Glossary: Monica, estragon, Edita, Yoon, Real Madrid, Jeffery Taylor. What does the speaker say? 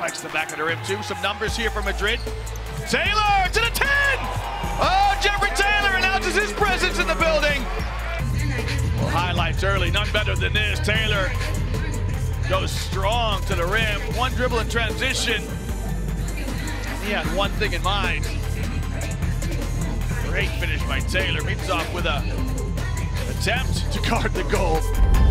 Deflects the back of the rim too. Some numbers here for Madrid. Taylor to the 10! Oh, Jeffery Taylor announces his presence in the building. Well, highlights early, none better than this. Taylor goes strong to the rim. One dribble in transition. He had one thing in mind. Great finish by Taylor. Meets off with an attempt to guard the goal.